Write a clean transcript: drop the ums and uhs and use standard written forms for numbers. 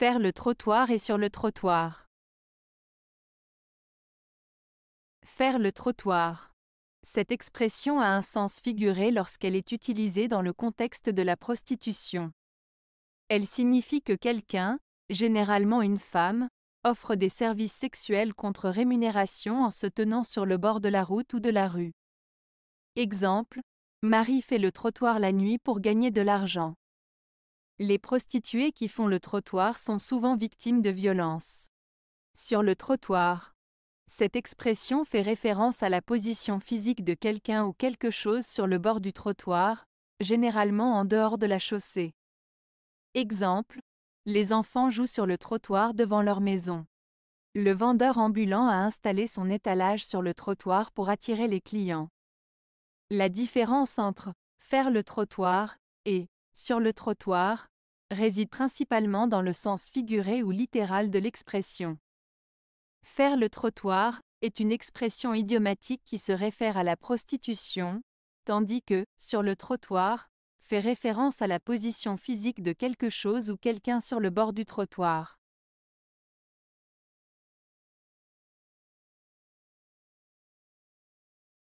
faire le trottoir et sur le trottoir. Faire le trottoir. Cette expression a un sens figuré lorsqu'elle est utilisée dans le contexte de la prostitution. Elle signifie que quelqu'un, généralement une femme, offre des services sexuels contre rémunération en se tenant sur le bord de la route ou de la rue. Exemple, Marie fait le trottoir la nuit pour gagner de l'argent. Les prostituées qui font le trottoir sont souvent victimes de violences. Sur le trottoir. Cette expression fait référence à la position physique de quelqu'un ou quelque chose sur le bord du trottoir, généralement en dehors de la chaussée. Exemple, les enfants jouent sur le trottoir devant leur maison. Le vendeur ambulant a installé son étalage sur le trottoir pour attirer les clients. La différence entre « faire le trottoir » et « sur le trottoir » réside principalement dans le sens figuré ou littéral de l'expression. « Faire le trottoir » est une expression idiomatique qui se réfère à la prostitution, tandis que « sur le trottoir » fait référence à la position physique de quelque chose ou quelqu'un sur le bord du trottoir.